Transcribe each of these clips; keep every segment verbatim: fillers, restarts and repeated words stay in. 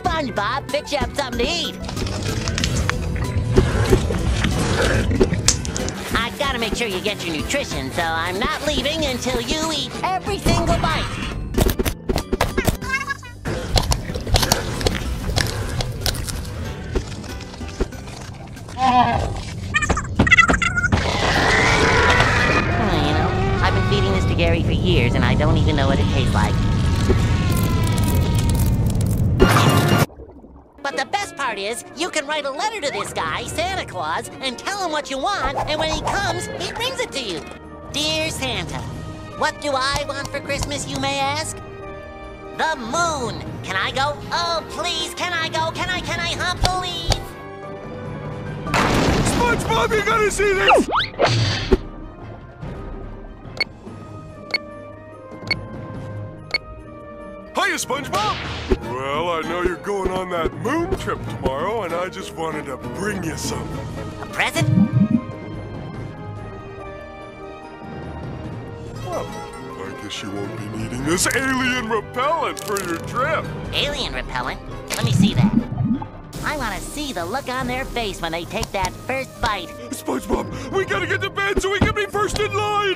SpongeBob, fix you up something to eat. I gotta make sure you get your nutrition, so I'm not leaving until you eat every single bite. Oh, you know, I've been feeding this to Gary for years, and I don't even know what it tastes like. Is you can write a letter to this guy, Santa Claus, and tell him what you want, and when he comes, he brings it to you. Dear Santa, what do I want for Christmas, you may ask? The moon. Can I go? Oh, please, can I go? Can I, can I, huh, please? SpongeBob, you gotta see this! Hiya, SpongeBob! Well, I know you're going on that moon trip tomorrow, and I just wanted to bring you something. A present? Well, I guess you won't be needing this alien repellent for your trip. Alien repellent? Let me see that. I want to see the look on their face when they take that first bite. SpongeBob, we gotta get to bed so we can be first in line!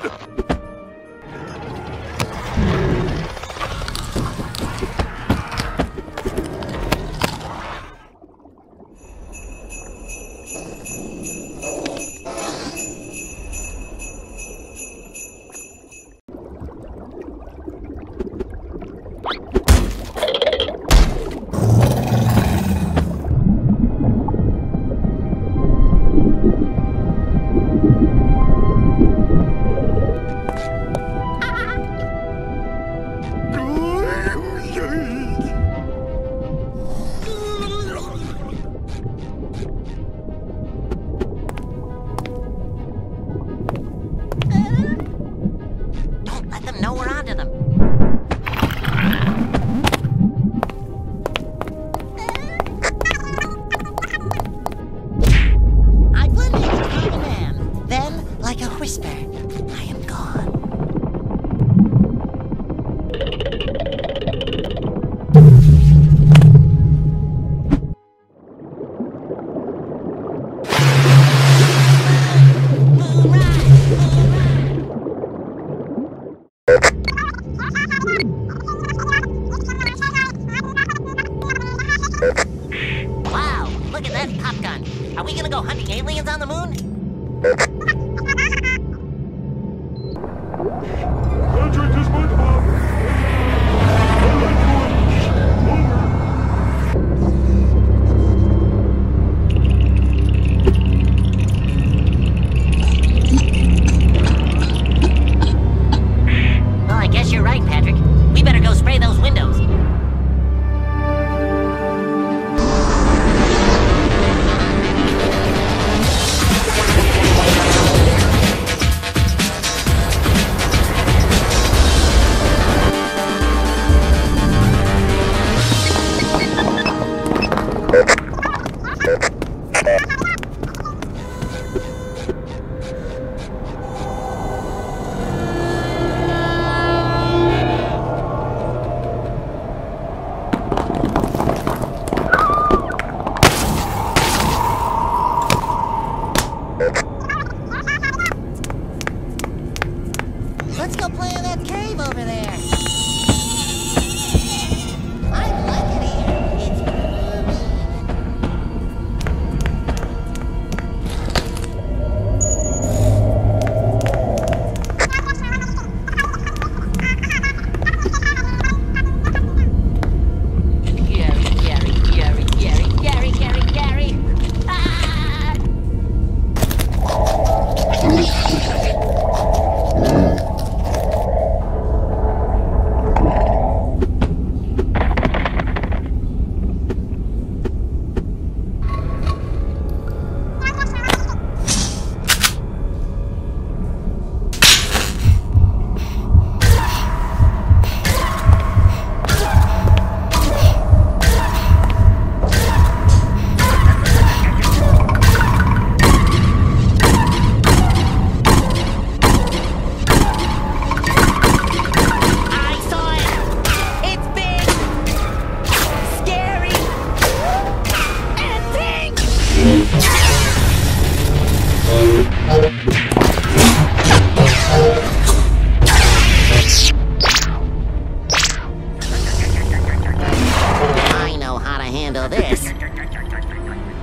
I know how to handle this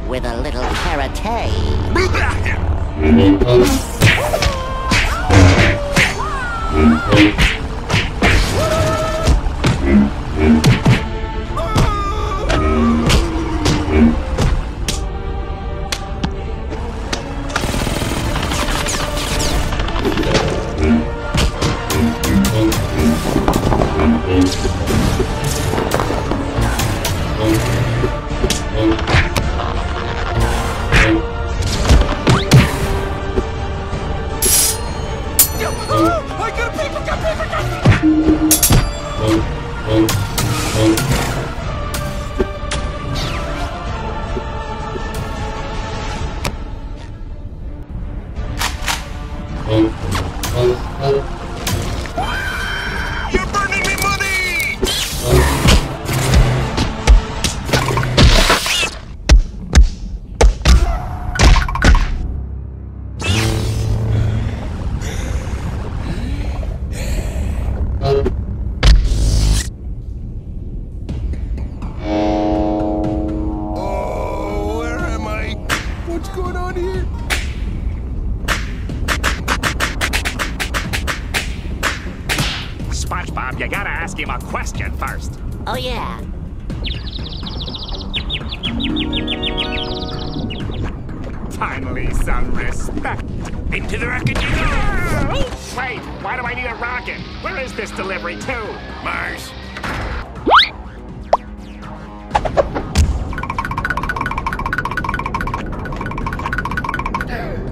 with a little karate.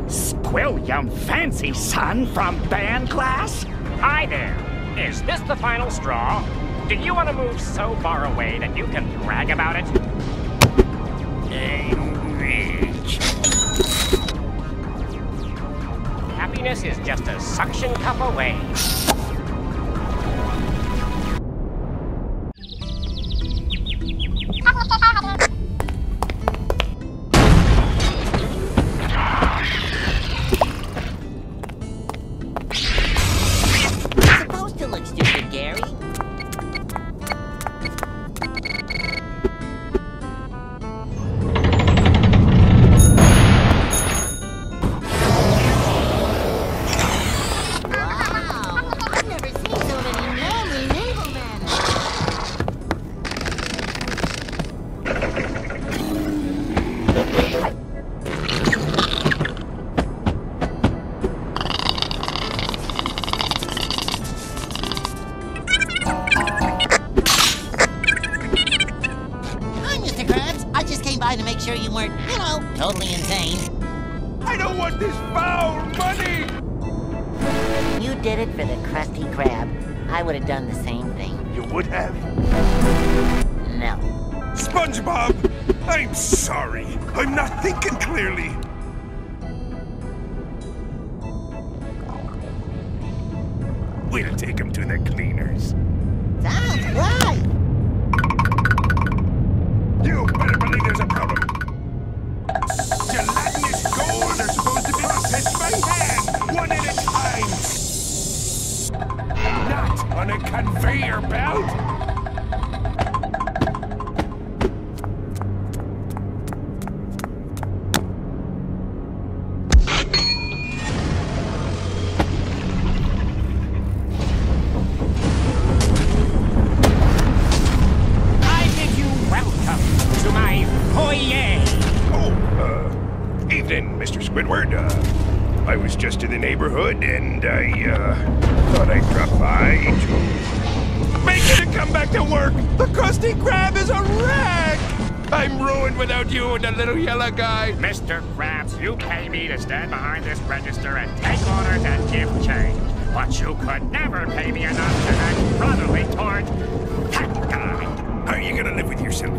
Squilliam fancy son from band class? Hi there. Is this the final straw? Do you want to move so far away that you can brag about it? Happiness is just a suction cup away. Squidward, uh, I was just in the neighborhood and I, uh, thought I'd drop by to... Make it a comeback to work! The Krusty Krab is a wreck! I'm ruined without you and the little yellow guy! Mister Krabs, you pay me to stand behind this register and take orders and give change. But you could never pay me enough to act brotherly toward that guy! Are you gonna live with yourself?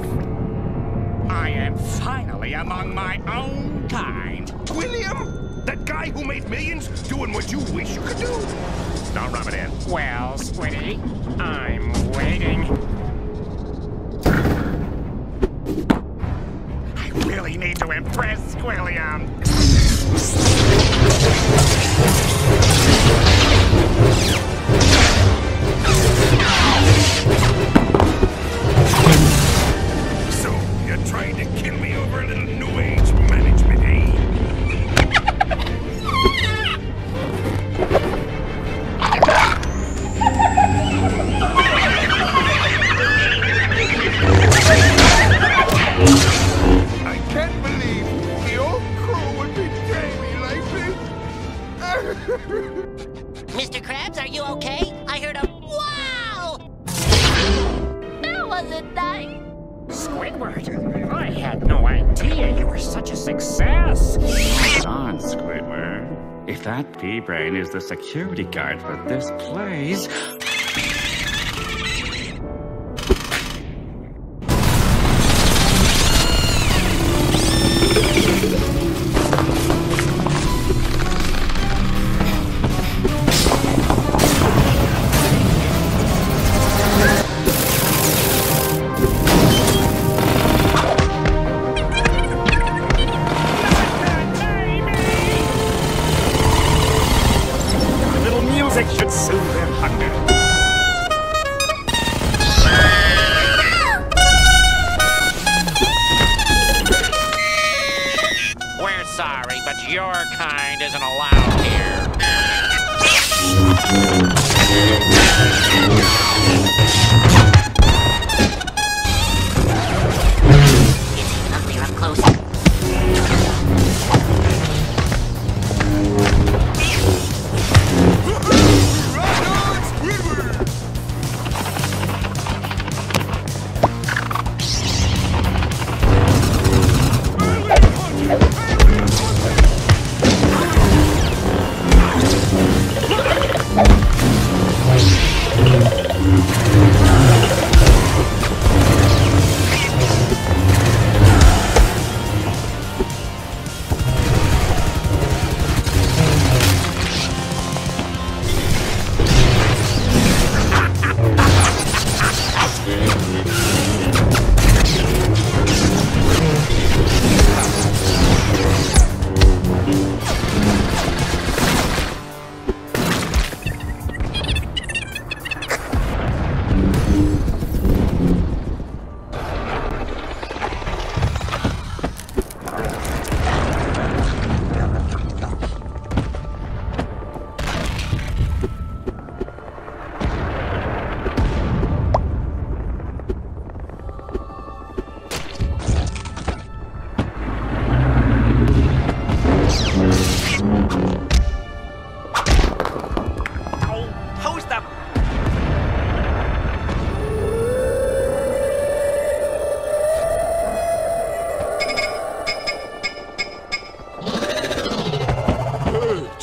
I am finally among my own kind. William? That guy who made millions doing what you wish you could do? Don't rub it in. Well, Squiddy, I'm waiting. I really need to impress Squilliam. Mister Krabs, are you okay? I heard a wow! That wasn't nice. Squidward, I had no idea you were such a success. Hold on, Squidward. If that pea-brain is the security guard for this place, your kind isn't allowed here. It's uglier up close.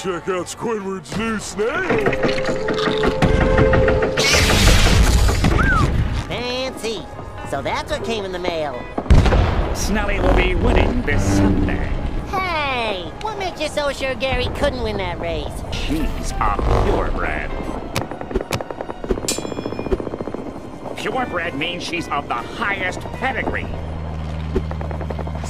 Check out Squidward's new snail! Fancy! So that's what came in the mail. Snelly will be winning this Sunday. Hey! What makes you so sure Gary couldn't win that race? She's a purebred. Purebred means she's of the highest pedigree.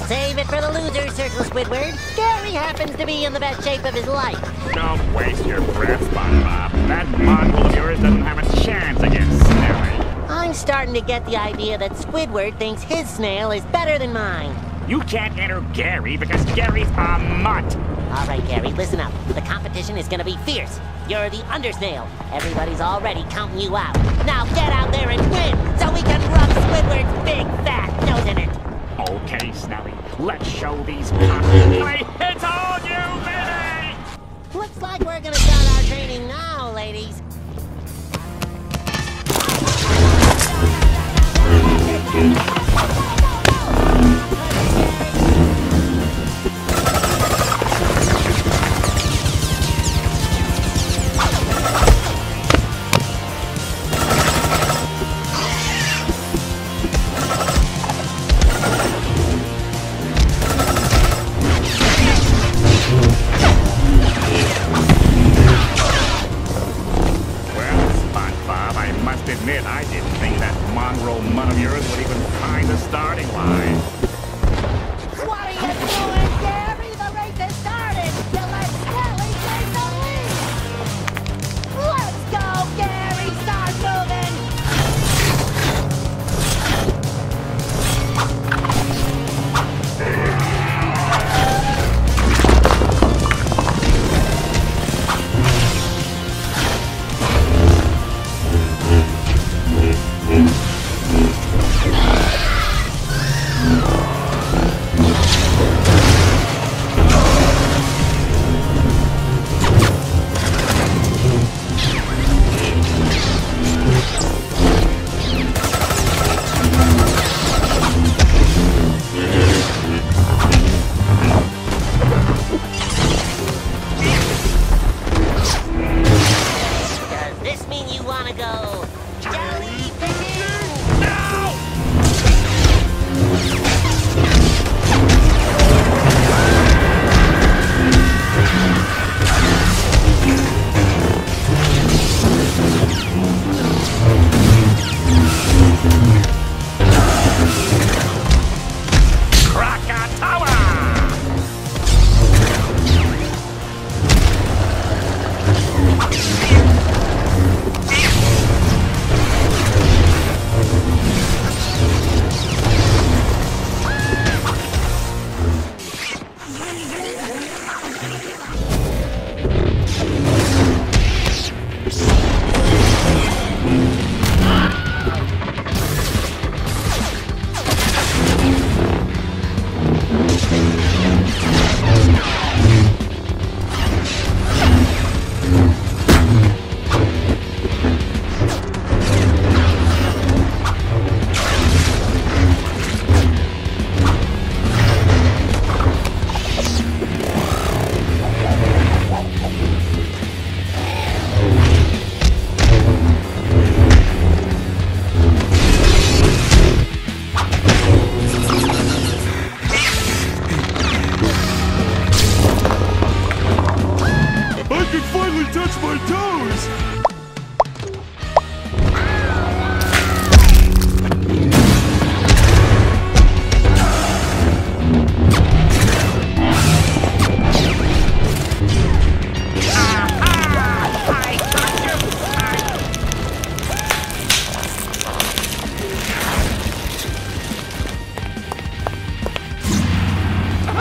Save it for the loser's circle, Squidward. Gary happens to be in the best shape of his life. Don't waste your breath, SpongeBob. That mongrel of yours doesn't have a chance against Snelly. I'm starting to get the idea that Squidward thinks his snail is better than mine. You can't enter Gary because Gary's a mutt. All right, Gary, listen up. The competition is going to be fierce. You're the undersnail. Everybody's already counting you out. Now get out there and win so we can rub Squidward's big fat nose in it. Okay, Snelly, let's show these puppies. I hit all you minutes! Looks like we're gonna start our training now, ladies. Admit I didn't think that mongrel mutt of yours would even find a starting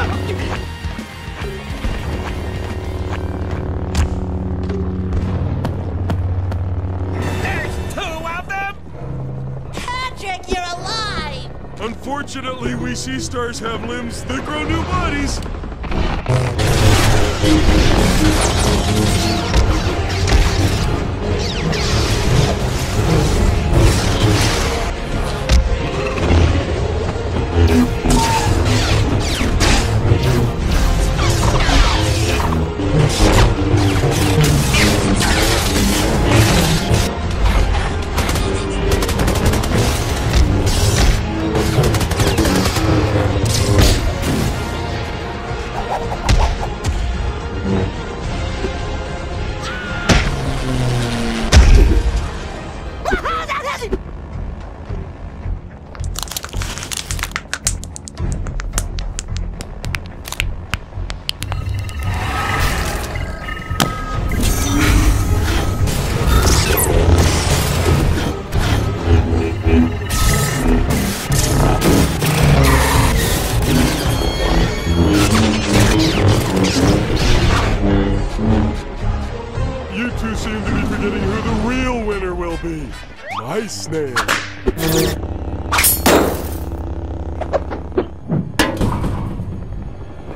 There's two of them? Patrick, you're alive! Unfortunately, we sea stars have limbs that grow new bodies.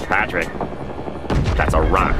Patrick, that's a rock.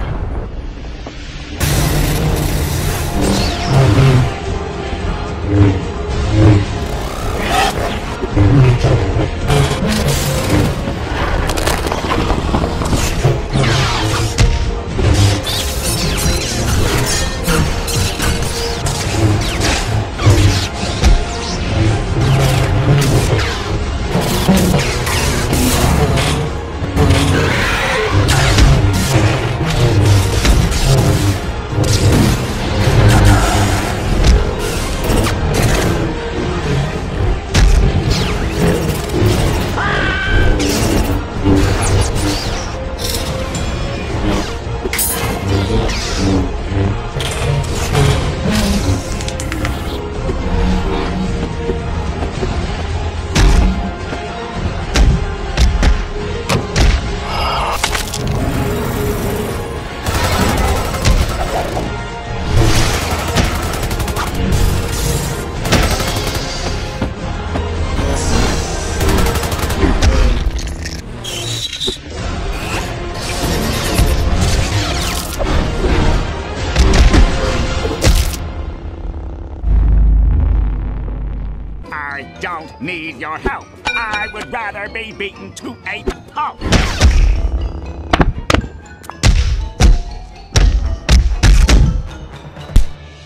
Need your help. I would rather be beaten to a pulp.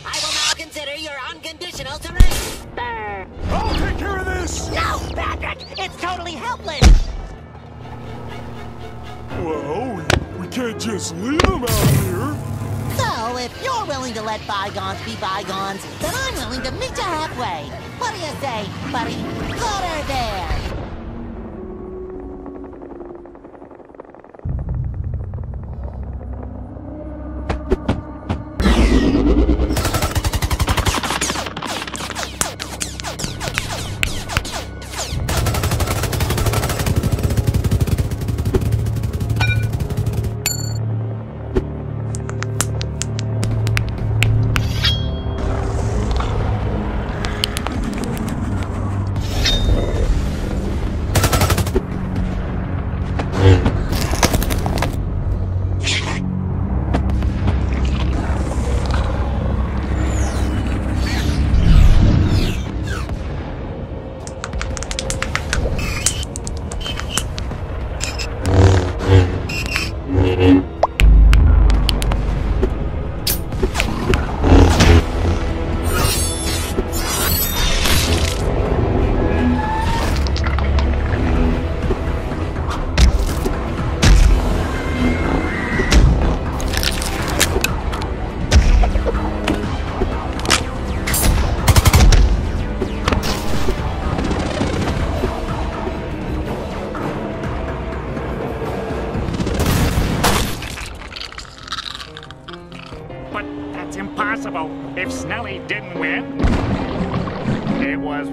I will now consider your unconditional surrender. I'll take care of this. No, Patrick, it's totally helpless. Well, we, we can't just leave him out here. So, if you're willing to let bygones be bygones, then I'm willing to meet you halfway. What do you say, buddy? Got her there.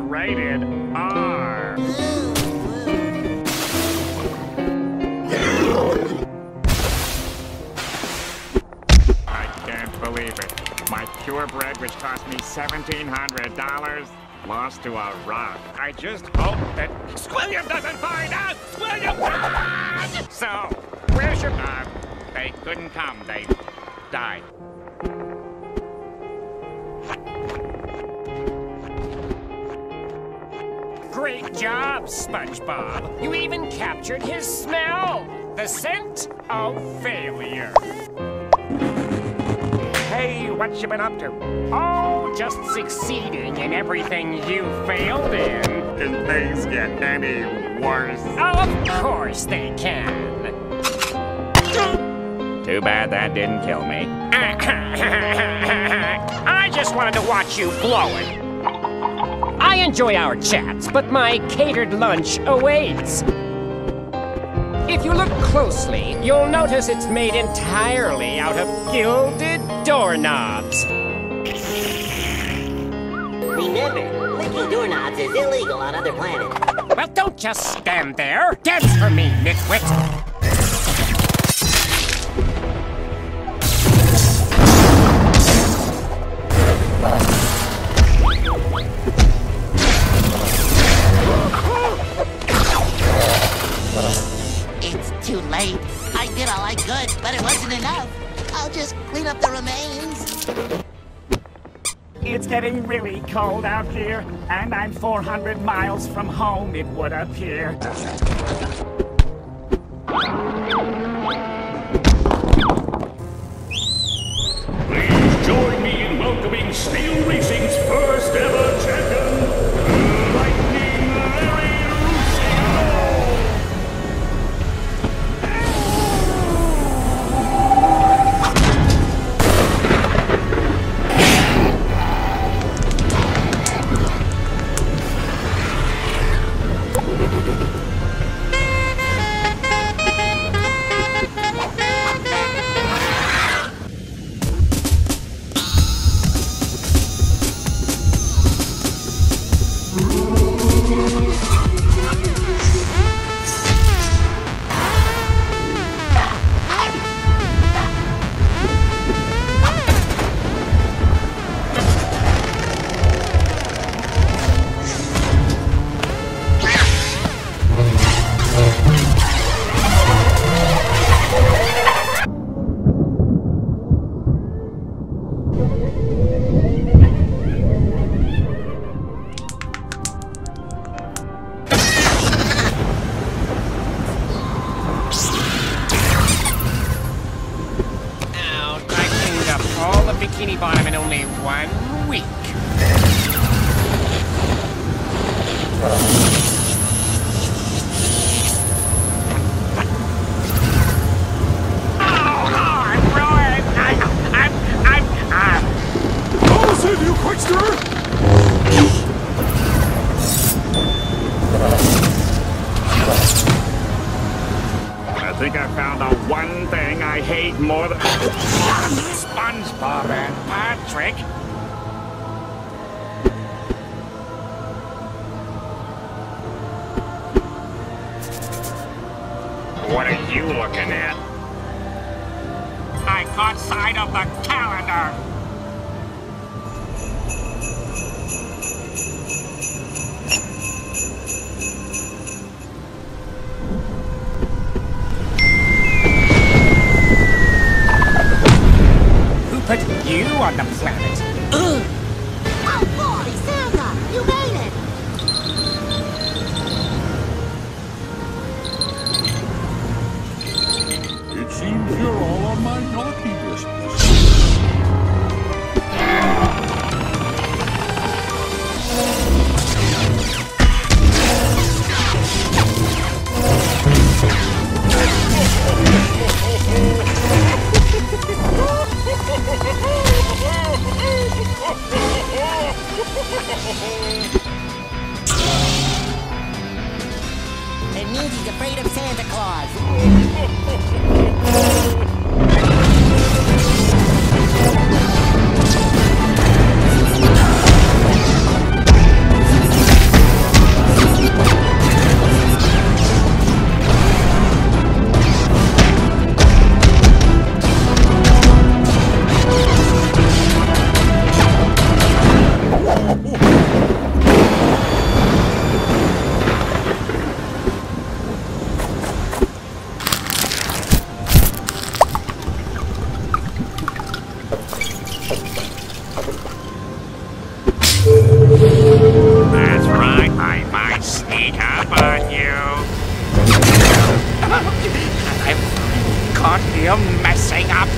Rated R. pure bread, which cost me seventeen hundred dollars, lost to a rock. I just hope that Squilliam doesn't find us! Squilliam! Ah! So, where's your... Uh, they couldn't come. They died. Great job, SpongeBob. You even captured his smell. The scent of failure. Hey, what you been up to? Oh, just succeeding in everything you failed in. Can things get any worse? Oh, of course they can. Too bad that didn't kill me. I just wanted to watch you blow it. I enjoy our chats, but my catered lunch awaits. If you look closely, you'll notice it's made entirely out of gilded doorknobs. Remember, licking doorknobs is illegal on other planets. Well, don't just stand there. Dance for me, nitwit. Too late. I did all I could, but it wasn't enough. I'll just clean up the remains. It's getting really cold out here, and I'm four hundred miles from home, it would appear. Please join me in welcoming Steel Racing's first ever champion. SpongeBob and Patrick. What are you looking at? I caught sight of the calendar. Put you on the planet. Ugh. Oh boy, Santa, you made it! It seems you're all on my naughty list. It means he's afraid of Santa Claus. you messing up?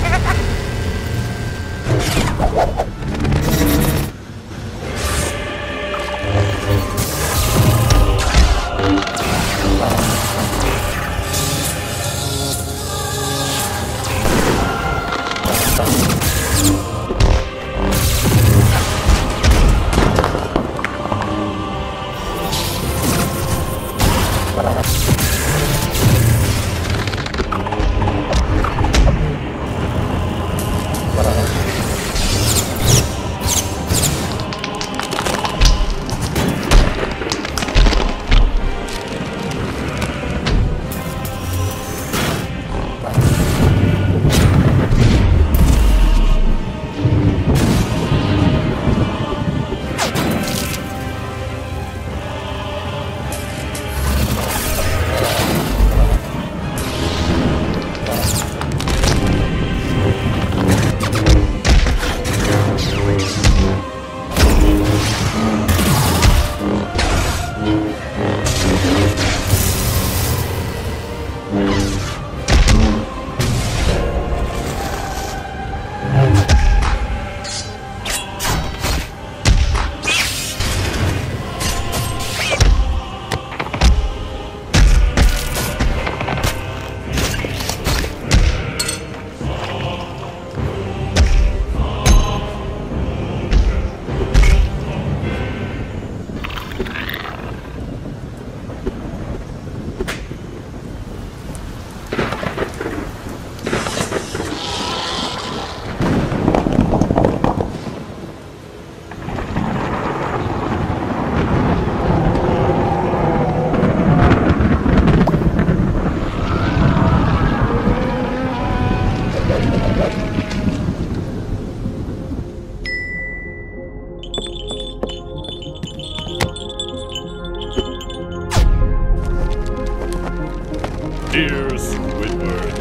Dear Squidward,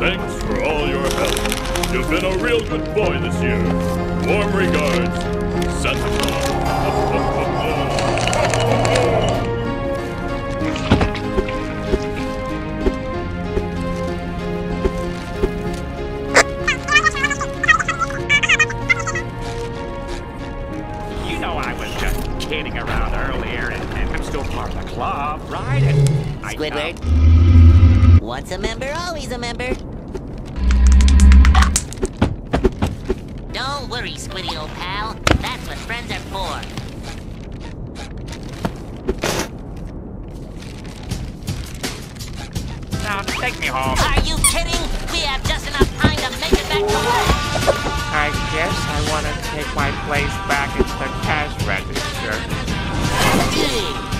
thanks for all your help. You've been a real good boy this year. Warm regards, Santa Claus. You know I was just kidding around earlier, and, and I'm still part of the club, right? And I Squidward. Know. Once a member, always a member. Don't worry, Squiddy old pal. That's what friends are for. Now, take me home. Are you kidding? We have just enough time to make it back to work. I guess I want to take my place back at the cash register. Good.